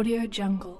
Audio Jungle.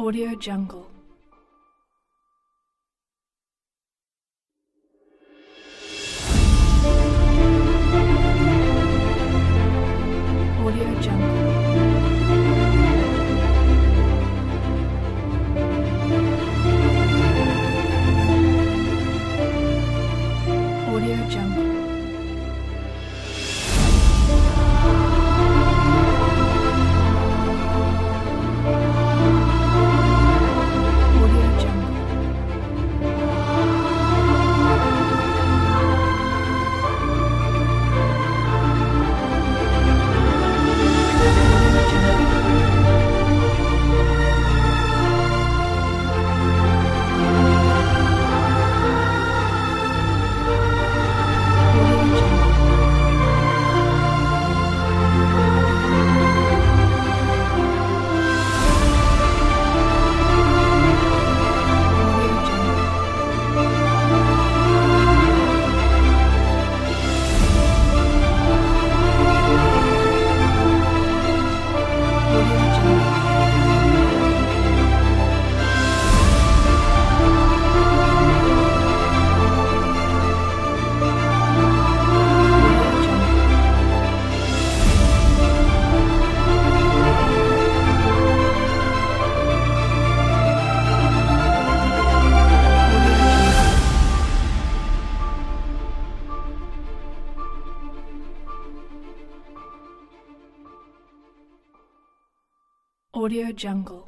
Audio Jungle. Audio Jungle. Audio Jungle. Audio Jungle. Audio Jungle.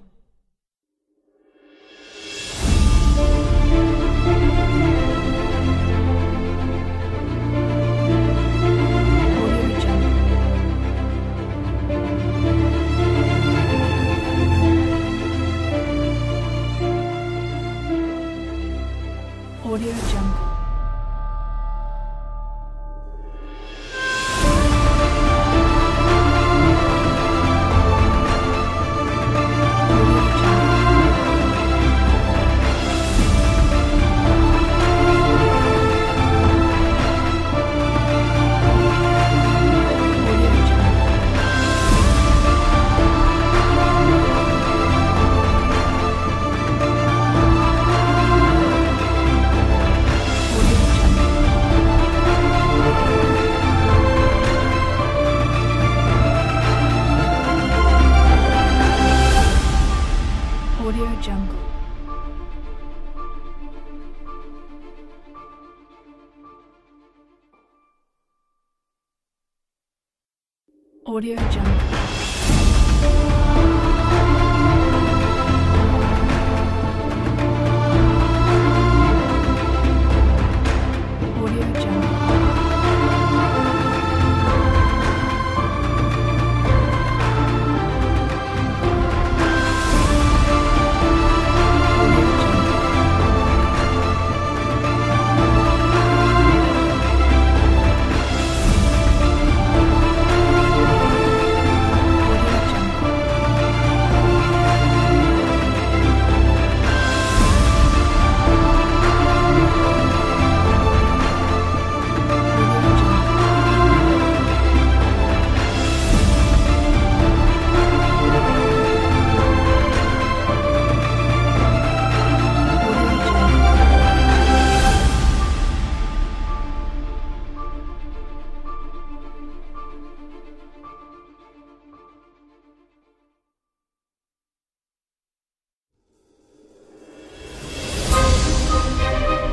Audio Jungle. Audio Jungle.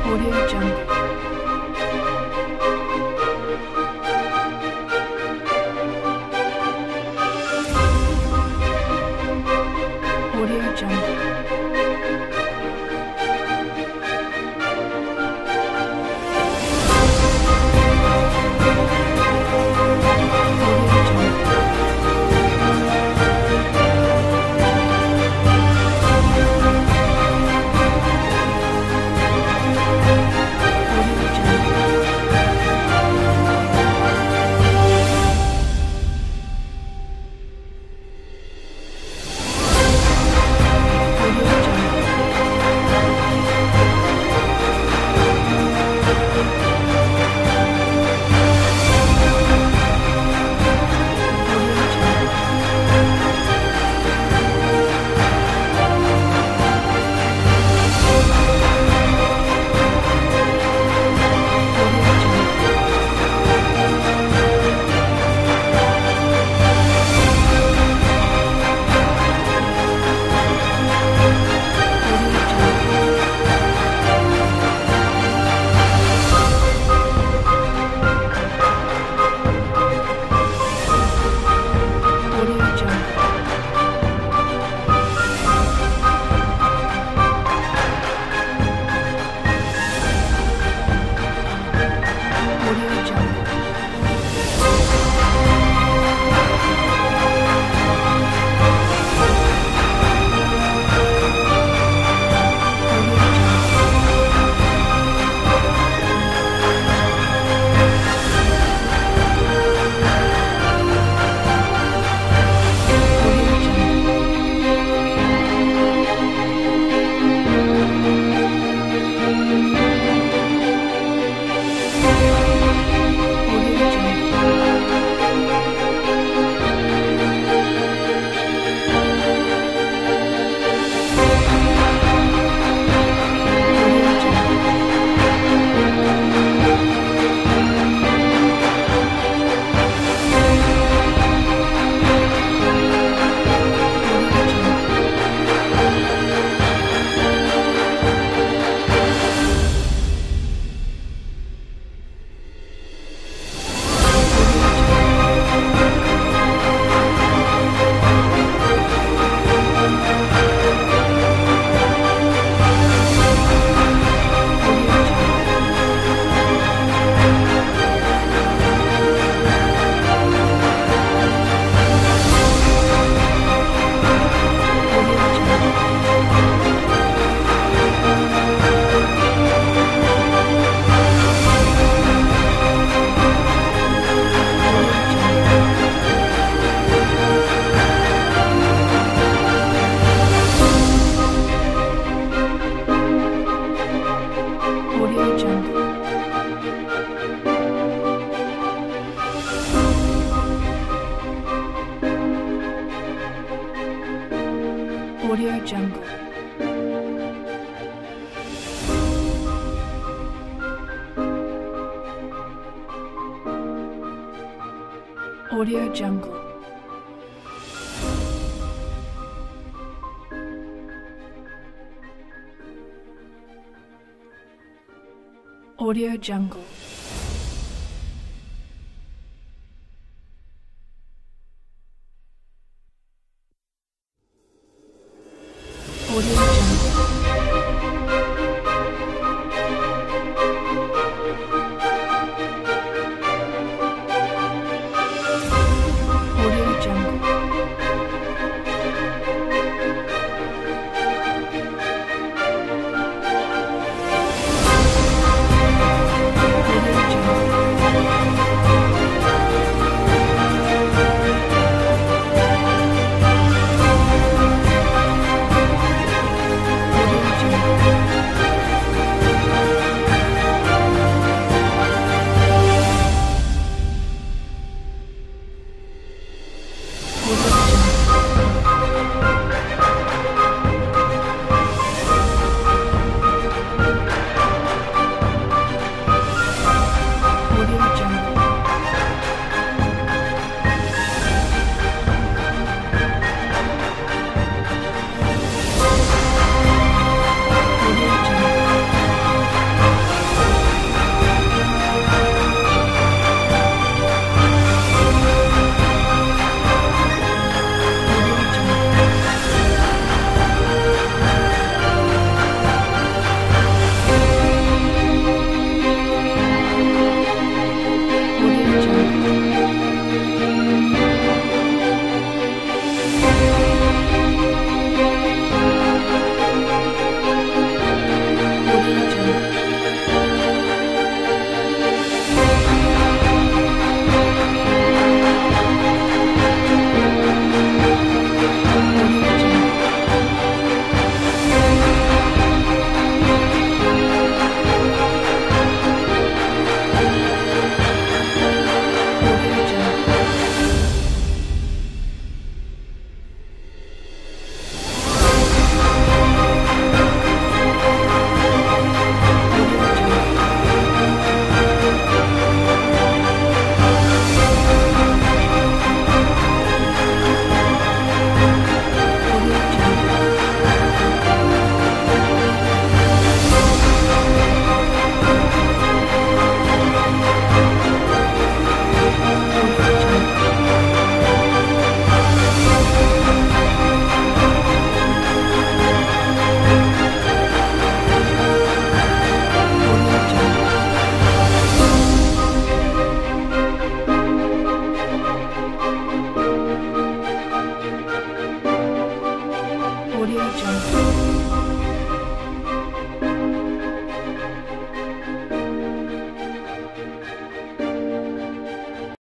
Audio Jungle. Audio Jungle. Audio Jungle. Audio Jungle. Audio Jungle. Audio Jungle.